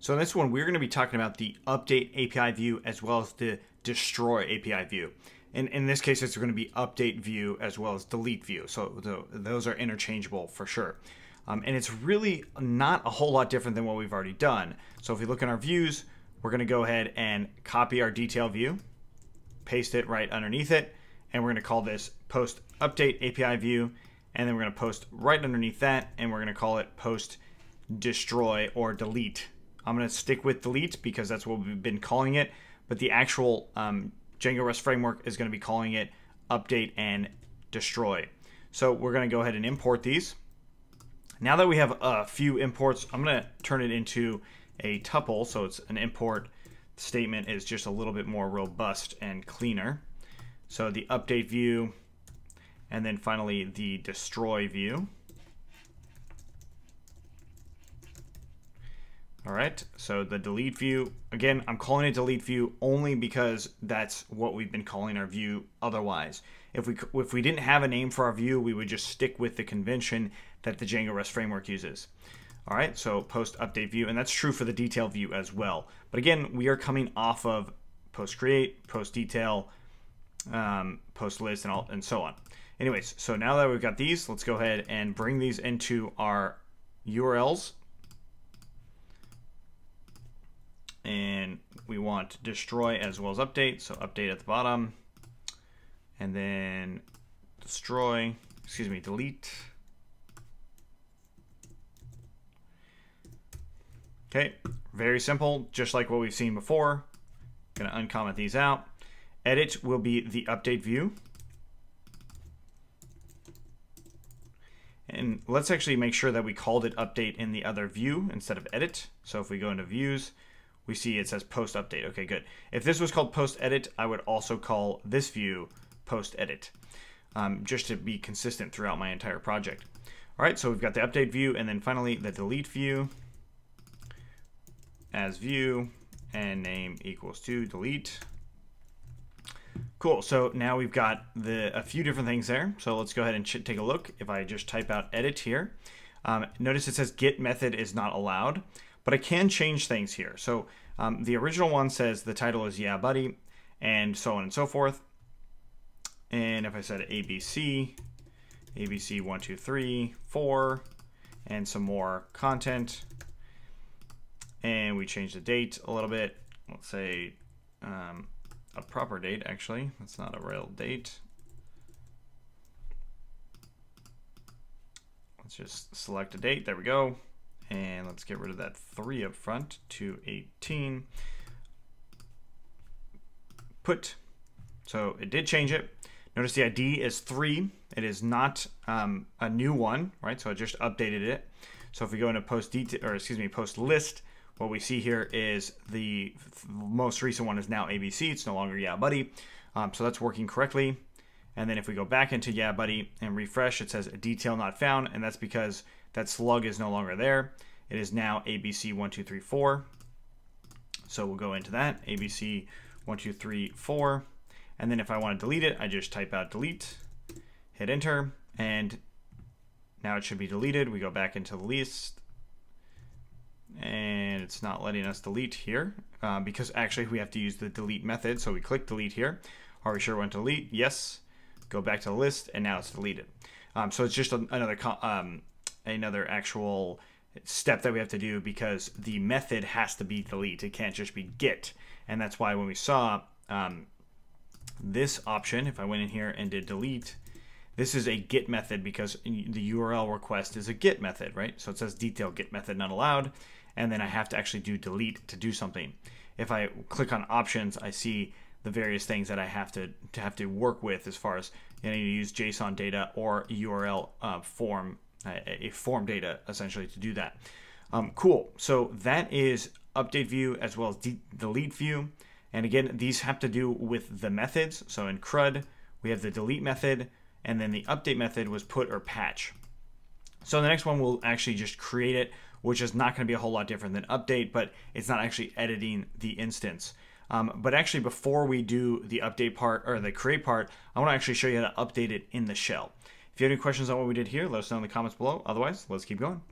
So in this one, we're going to be talking about the update API view as well as the destroy API view. And in this case, it's going to be update view as well as delete view. So those are interchangeable for sure. And it's really not a whole lot different than what we've already done. So if we look in our views, we're going to go ahead and copy our detail view, paste it right underneath it, and we're going to call this post update API view. And then we're going to post right underneath that, and we're going to call it post destroy or delete. I'm going to stick with delete because that's what we've been calling it, but the actual Django REST framework is going to be calling it update and destroy. So we're going to go ahead and import these. Now that we have a few imports, I'm going to turn it into a tuple. So it's an import statement is just a little bit more robust and cleaner. So the update view, and then finally the destroy view. All right, so the delete view, again, I'm calling it delete view only because that's what we've been calling our view otherwise. If we didn't have a name for our view, we would just stick with the convention that the Django REST framework uses. All right, so post update view, and that's true for the detail view as well. But again, we are coming off of post create, post detail, post list, and so on. Anyways, so now that we've got these, let's go ahead and bring these into our URLs. And we want destroy as well as update. So update at the bottom, and then destroy, excuse me, delete. Okay, very simple, just like what we've seen before. Gonna uncomment these out. Edit will be the update view. And let's actually make sure that we called it update in the other view instead of edit. So if we go into views, we see it says post update. Okay, good. If this was called post edit, I would also call this view post edit, just to be consistent throughout my entire project. All right, so we've got the update view, and then finally the delete view as view, and name equals to delete. Cool, so now we've got a few different things there. So let's go ahead and take a look. If I just type out edit here, notice it says get method is not allowed. But I can change things here. So the original one says the title is Yeah Buddy, and so on and so forth. And if I said ABC, ABC 1, 2, 3, 4, and some more content, and we change the date a little bit, let's say a proper date actually, that's not a real date. Let's just select a date, there we go. And let's get rid of that 3 up front to 18. Put, so it did change it. Notice the ID is 3. It is not a new one, right? So I just updated it. So if we go into post detail, or excuse me, post list, what we see here is the most recent one is now ABC. It's no longer Yeah Buddy. So that's working correctly. And then if we go back into Yeah Buddy and refresh, it says detail not found, and that's because that slug is no longer there. It is now ABC 1234. So we'll go into that, ABC 1234. And then if I want to delete it, I just type out delete, hit enter, and now it should be deleted. We go back into the list, and it's not letting us delete here because actually we have to use the delete method. So we click delete here. Are we sure we want to delete? Yes. Go back to the list, and now it's deleted. So it's just another actual step that we have to do because the method has to be delete. It can't just be get. And that's why when we saw this option, if I went in here and did delete, this is a get method because the URL request is a get method, right? So it says detail get method not allowed. And then I have to actually do delete to do something. If I click on options, I see the various things that I have to work with as far as I need to use JSON data or URL form. A form data essentially to do that. Cool, so that is update view as well as delete view. And again, these have to do with the methods. So in CRUD, we have the delete method, and then the update method was put or patch. So the next one we'll actually just create it, which is not gonna be a whole lot different than update, but it's not actually editing the instance. But actually before we do the update part or the create part, I wanna actually show you how to update it in the shell. If you have any questions on what we did here, let us know in the comments below. Otherwise, let's keep going.